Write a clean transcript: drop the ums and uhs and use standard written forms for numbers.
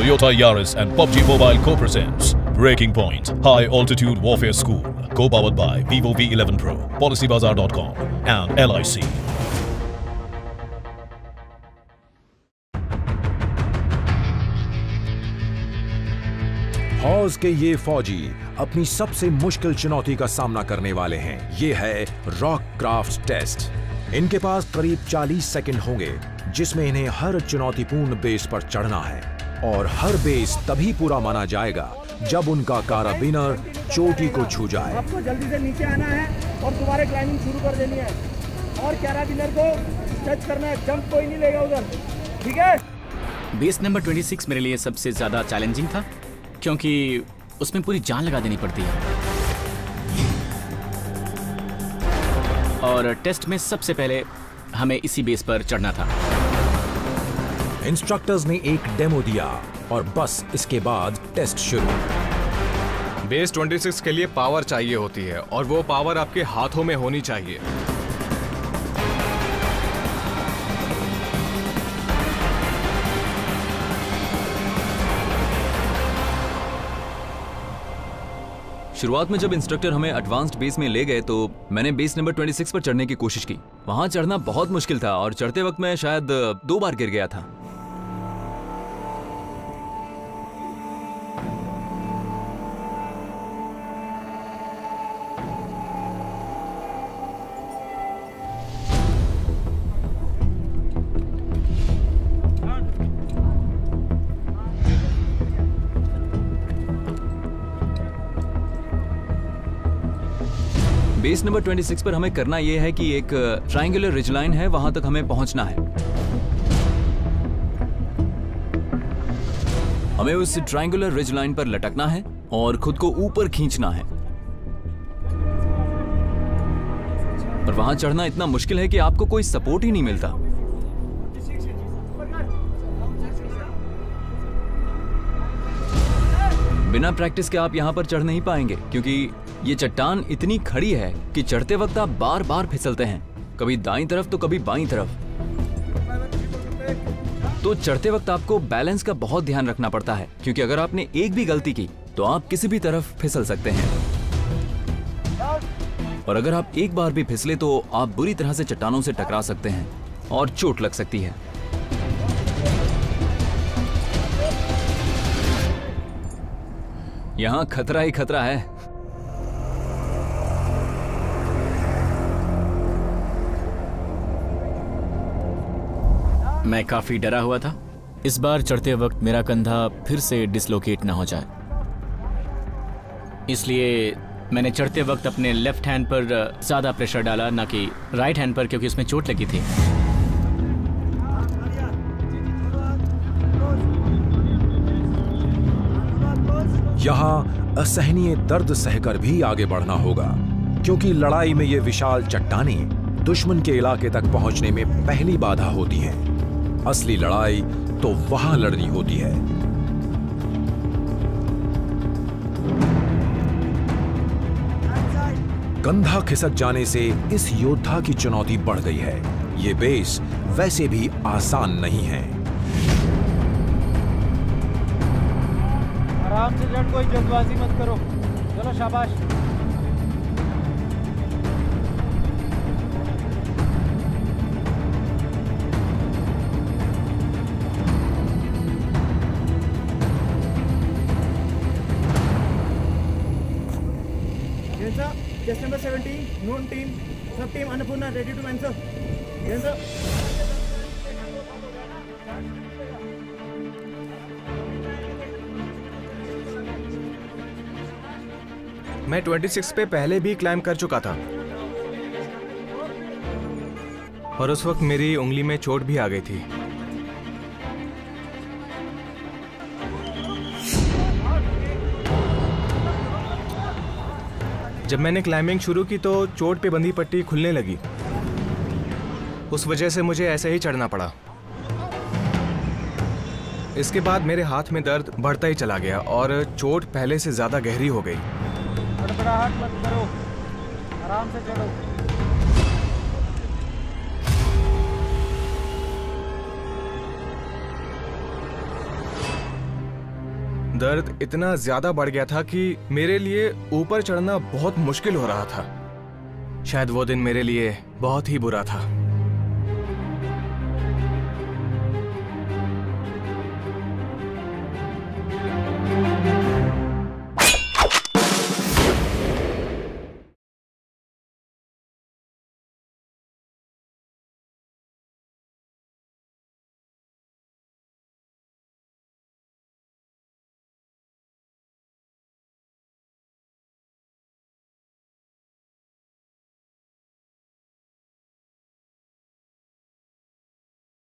Toyota Yaris and PUBG Mobile co-presents Breaking Point High Altitude Warfare School, co-powered by Vivo V11 Pro, PolicyBazaar.com and LIC. फौज के ये फौजी अपनी सबसे मुश्किल चुनौती का सामना करने वाले हैं। ये है रॉक क्राफ्ट टेस्ट। इनके पास करीब 40 सेकंड होंगे जिसमें इन्हें हर चुनौतीपूर्ण बेस पर चढ़ना है और हर बेस तभी पूरा माना जाएगा जब उनका कारबिनर चोटी को छू जाए। आपको जल्दी से नीचे आना है और तुम्हारे क्लाइंबिंग शुरू कर देनी है और कारबिनर को टच करना है, जंप कोई नहीं लेगा उधर, ठीक है। बेस नंबर 26 मेरे लिए सबसे ज्यादा चैलेंजिंग था क्योंकि उसमें पूरी जान लगा देनी पड़ती है और टेस्ट में सबसे पहले हमें इसी बेस पर चढ़ना था। इंस्ट्रक्टर्स ने एक डेमो दिया और बस इसके बाद टेस्ट शुरू। बेस 26 के लिए पावर चाहिए होती है और वो पावर आपके हाथों में होनी चाहिए। शुरुआत में जब इंस्ट्रक्टर हमें एडवांस्ड बेस में ले गए तो मैंने बेस नंबर 26 पर चढ़ने की कोशिश की। वहां चढ़ना बहुत मुश्किल था और चढ़ते वक्त मैं शायद 2 बार गिर गया था। बेस नंबर 26 पर हमें करना यह है कि एक ट्रायंगुलर रिज लाइन है, वहां तक हमें पहुंचना है। हमें उस ट्रायंगुलर रिज लाइन पर लटकना है और खुद को ऊपर खींचना है। पर वहां चढ़ना इतना मुश्किल है कि आपको कोई सपोर्ट ही नहीं मिलता। बिना प्रैक्टिस के आप यहां पर चढ़ नहीं पाएंगे क्योंकि ये चट्टान इतनी खड़ी है कि चढ़ते वक्त आप बार बार फिसलते हैं, कभी दाईं तरफ तो कभी बाईं तरफ। तो चढ़ते वक्त आपको बैलेंस का बहुत ध्यान रखना पड़ता है क्योंकि अगर आपने एक भी गलती की तो आप किसी भी तरफ फिसल सकते हैं और अगर आप एक बार भी फिसले तो आप बुरी तरह से चट्टानों से टकरा सकते हैं और चोट लग सकती है। यहाँ खतरा ही खतरा है। मैं काफी डरा हुआ था। इस बार चढ़ते वक्त मेरा कंधा फिर से डिसलोकेट ना हो जाए, इसलिए मैंने चढ़ते वक्त अपने लेफ्ट हैंड पर ज्यादा प्रेशर डाला, ना कि राइट हैंड पर क्योंकि उसमें चोट लगी थी। यहाँ असहनीय दर्द सहकर भी आगे बढ़ना होगा क्योंकि लड़ाई में ये विशाल चट्टानें दुश्मन के इलाके तक पहुंचने में पहली बाधा होती है। असली लड़ाई तो वहां लड़नी होती है। कंधा खिसक जाने से इस योद्धा की चुनौती बढ़ गई है। ये बेस वैसे भी आसान नहीं है। आराम से लड़, कोई जल्दबाजी मत करो। चलो शाबाश। Number 17, noon team, sub-team Annapurna ready to answer. Yes, sir. मैं 26 पे पहले भी क्लाइंब कर चुका था और उस वक्त मेरी उंगली में चोट भी आ गई थी। जब मैंने क्लाइंबिंग शुरू की तो चोट पे बंधी पट्टी खुलने लगी, उस वजह से मुझे ऐसे ही चढ़ना पड़ा। इसके बाद मेरे हाथ में दर्द बढ़ता ही चला गया और चोट पहले से ज़्यादा गहरी हो गई। हड़बड़ाहट मत करो, आराम से चढ़ो। दर्द इतना ज्यादा बढ़ गया था कि मेरे लिए ऊपर चढ़ना बहुत मुश्किल हो रहा था। शायद वो दिन मेरे लिए बहुत ही बुरा था।